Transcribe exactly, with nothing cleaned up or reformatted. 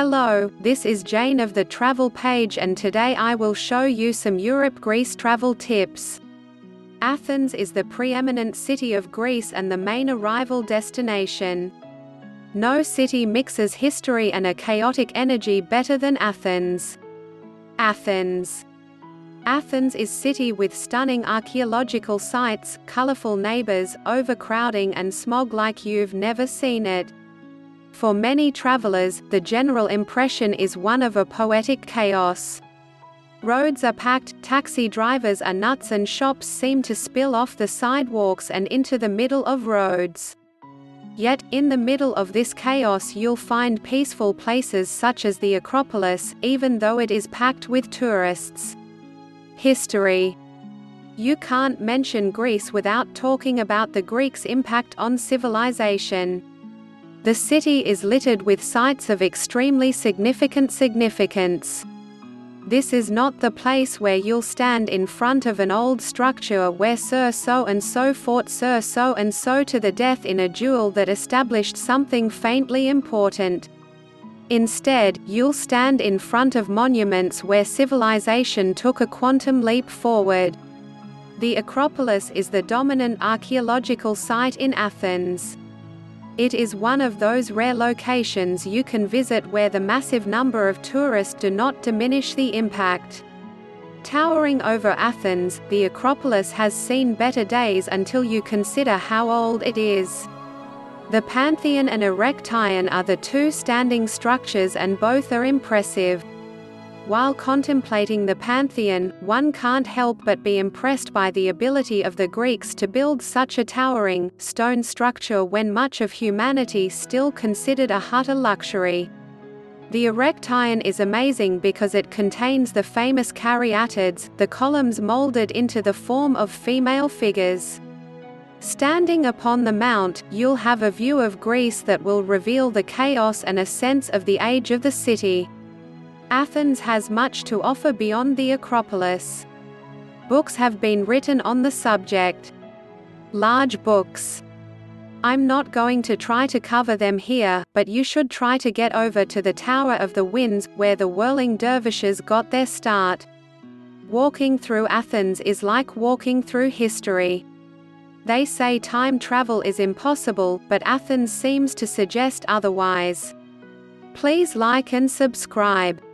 Hello, this is Jane of the Travel Page, and today I will show you some Europe-Greece travel tips. Athens is the preeminent city of Greece and the main arrival destination. No city mixes history and a chaotic energy better than Athens. Athens. Athens is a city with stunning archaeological sites, colorful neighbors, overcrowding and smog like you've never seen it. For many travelers, the general impression is one of a poetic chaos. Roads are packed, taxi drivers are nuts, and shops seem to spill off the sidewalks and into the middle of roads. Yet, in the middle of this chaos you'll find peaceful places such as the Acropolis, even though it is packed with tourists. History. You can't mention Greece without talking about the Greeks' impact on civilization. The city is littered with sites of extremely significant significance. This is not the place where you'll stand in front of an old structure where Sir So-and-so fought Sir So-and-so to the death in a duel that established something faintly important. Instead, you'll stand in front of monuments where civilization took a quantum leap forward. The Acropolis is the dominant archaeological site in Athens. It is one of those rare locations you can visit where the massive number of tourists do not diminish the impact. Towering over Athens, the Acropolis has seen better days until you consider how old it is. The Pantheon and Erechtheion are the two standing structures, and both are impressive. While contemplating the Pantheon, one can't help but be impressed by the ability of the Greeks to build such a towering, stone structure when much of humanity still considered a hut a luxury. The Erechtheion is amazing because it contains the famous caryatids, the columns molded into the form of female figures. Standing upon the mount, you'll have a view of Greece that will reveal the chaos and a sense of the age of the city. Athens has much to offer beyond the Acropolis. Books have been written on the subject. Large books. I'm not going to try to cover them here, but you should try to get over to the Tower of the Winds, where the whirling dervishes got their start. Walking through Athens is like walking through history. They say time travel is impossible, but Athens seems to suggest otherwise. Please like and subscribe.